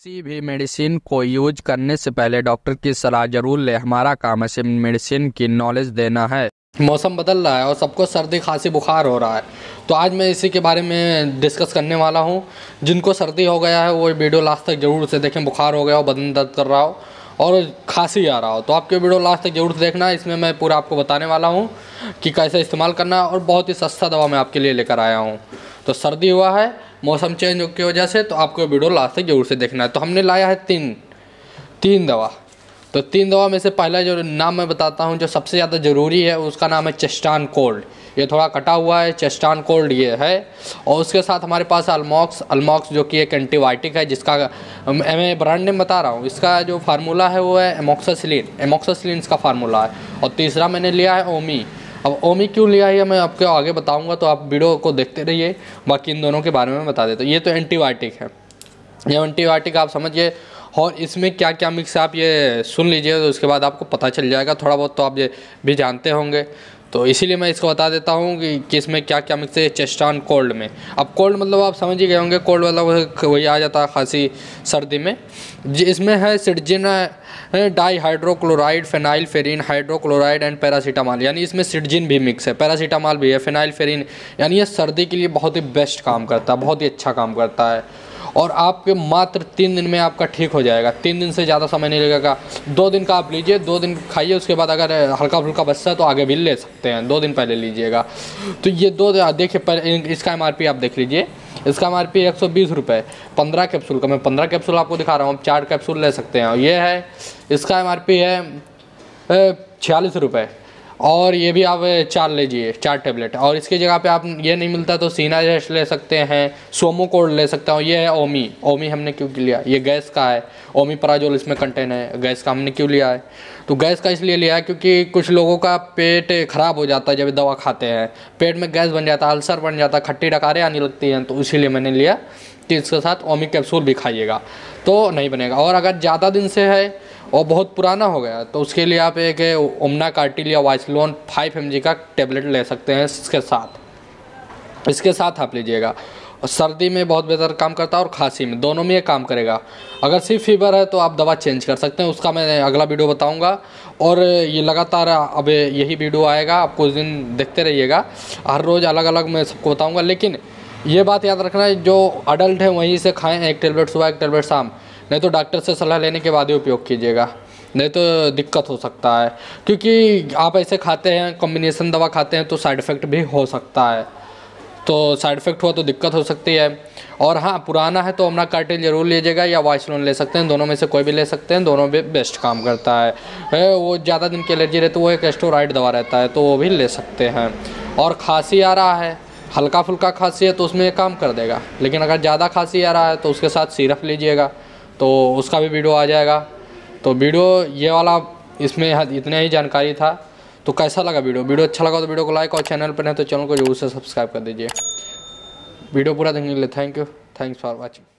किसी भी मेडिसिन को यूज करने से पहले डॉक्टर की सलाह जरूर ले। हमारा काम है सिर्फ मेडिसिन की नॉलेज देना है। मौसम बदल रहा है और सबको सर्दी खांसी बुखार हो रहा है, तो आज मैं इसी के बारे में डिस्कस करने वाला हूं। जिनको सर्दी हो गया है वो वीडियो लास्ट तक जरूर से देखें। बुखार हो गया हो, बदन दर्द कर रहा हो और खांसी आ रहा हो तो आपके वीडियो लास्ट तक जरूर देखना। इसमें मैं पूरा आपको बताने वाला हूँ कि कैसे इस्तेमाल करना है और बहुत ही सस्ता दवा मैं आपके लिए लेकर आया हूँ। तो सर्दी हुआ है मौसम चेंज की वजह से, तो आपको वीडियो लास्ट तक जरूर से देखना है। तो हमने लाया है तीन दवा। तो तीन दवा में से पहला जो नाम मैं बताता हूँ जो सबसे ज़्यादा ज़रूरी है उसका नाम है चेस्टन कोल्ड। ये थोड़ा कटा हुआ है, चेस्टन कोल्ड ये है। और उसके साथ हमारे पास अलमॉक्स जो कि एक एंटीबायोटिक है, जिसका मैं ब्रांड नेम बता रहा हूँ। इसका जो फार्मूला है वो है एमोक्सिसिलिन इसका फार्मूला है। और तीसरा मैंने लिया है ओमी। अब ओमी क्यों लिया है मैं आपको आगे बताऊँगा, तो आप वीडियो को देखते रहिए। बाकी इन दोनों के बारे में बता देते। ये तो एंटीबायोटिक है, ये एंटीबायोटिक आप समझिए। और इसमें क्या क्या मिक्स आप ये सुन लीजिए, तो उसके बाद आपको पता चल जाएगा। थोड़ा बहुत तो आप ये भी जानते होंगे, तो इसीलिए मैं इसको बता देता हूँ कि इसमें क्या क्या मिक्स है चेस्टन कोल्ड में। अब कोल्ड मतलब आप समझ ही गए होंगे, कोल्ड वाला वही आ जाता है खांसी सर्दी में। इसमें है cetirizine, di hydrochloride, phenylephrine, hydrochloride and paracetamol. यानी इसमें सिट्रिजिन भी मिक्स है, पैरासीटामॉल भी है, फेनाइलफेरिन। यानी ये सर्दी के लिए बहुत ही बेस्ट काम करता है, बहुत ही अच्छा काम करता है। और आपके मात्र 3 दिन में आपका ठीक हो जाएगा। 3 दिन से ज़्यादा समय नहीं लगेगा। 2 दिन का आप लीजिए, 2 दिन खाइए, उसके बाद अगर हल्का फुल्का बचता है तो आगे भी ले सकते हैं। 2 दिन पहले लीजिएगा। तो ये 2 देखिए पहले इसका MRP आप देख लीजिए। इसका MRP 120 रुपये 15 कैप्सूल का। मैं 15 कैप्सूल आपको दिखा रहा हूँ, आप 4 कैप्सूल ले सकते हैं। और ये है इसका MRP है 46 रुपये। और ये भी आप 4 लीजिए 4 टेबलेट। और इसकी जगह पे आप ये नहीं मिलता तो सिनाजेक्ट ले सकते हैं, सोमो कोड ले सकते हो। ये है ओमी हमने क्यों लिया, ये गैस का है। ओमेप्राजोल इसमें कंटेन है। गैस का हमने क्यों लिया है, तो गैस का इसलिए लिया है क्योंकि कुछ लोगों का पेट ख़राब हो जाता है जब दवा खाते हैं। पेट में गैस बन जाता है, अल्सर बन जाता है, खट्टी डकारें आने लगती हैं। तो इसीलिए मैंने लिया कि इसके साथ ओमी कैप्सूल भी खाइएगा तो नहीं बनेगा। और अगर ज़्यादा दिन से है और बहुत पुराना हो गया तो उसके लिए आप एक उम्ना कार्टिल या वाइसलोन 5 mg का टेबलेट ले सकते हैं। इसके साथ आप लीजिएगा। और सर्दी में बहुत बेहतर काम करता है और खांसी में, दोनों में ये काम करेगा। अगर सिर्फ फीवर है तो आप दवा चेंज कर सकते हैं, उसका मैं अगला वीडियो बताऊंगा। और ये लगातार अब यही वीडियो आएगा, आप कुछ दिन देखते रहिएगा। हर रोज़ अलग अलग मैं सबको बताऊँगा। लेकिन ये बात याद रखना है जो अडल्ट है वहीं से खाएँ, 1 टेबलेट सुबह 1 टेबलेट शाम। नहीं तो डॉक्टर से सलाह लेने के बाद ही उपयोग कीजिएगा, नहीं तो दिक्कत हो सकता है। क्योंकि आप ऐसे खाते हैं कॉम्बिनेशन दवा खाते हैं तो साइड इफ़ेक्ट भी हो सकता है। तो साइड इफ़ेक्ट हुआ तो दिक्कत हो सकती है। और हाँ, पुराना है तो ओमना कार्टिल जरूर लीजिएगा या वाइसलोन ले सकते हैं। दोनों में से कोई भी ले सकते हैं, दोनों में बेस्ट काम करता है। वो ज़्यादा दिन की एलर्जी रहती है, वो एक एस्टेरॉइड दवा रहता है, तो वो भी ले सकते हैं। और खांसी आ रहा है, हल्का फुल्का खांसी है तो उसमें ये काम कर देगा। लेकिन अगर ज़्यादा खांसी आ रहा है तो उसके साथ सिरप लीजिएगा, तो उसका भी वीडियो आ जाएगा। तो वीडियो ये वाला इसमें इतने ही जानकारी था। तो कैसा लगा वीडियो अच्छा लगा तो वीडियो को लाइक, और चैनल पर नहीं तो चैनल को जरूर से सब्सक्राइब कर दीजिए। वीडियो पूरा देखने के लिए thank you. Thanks for watching.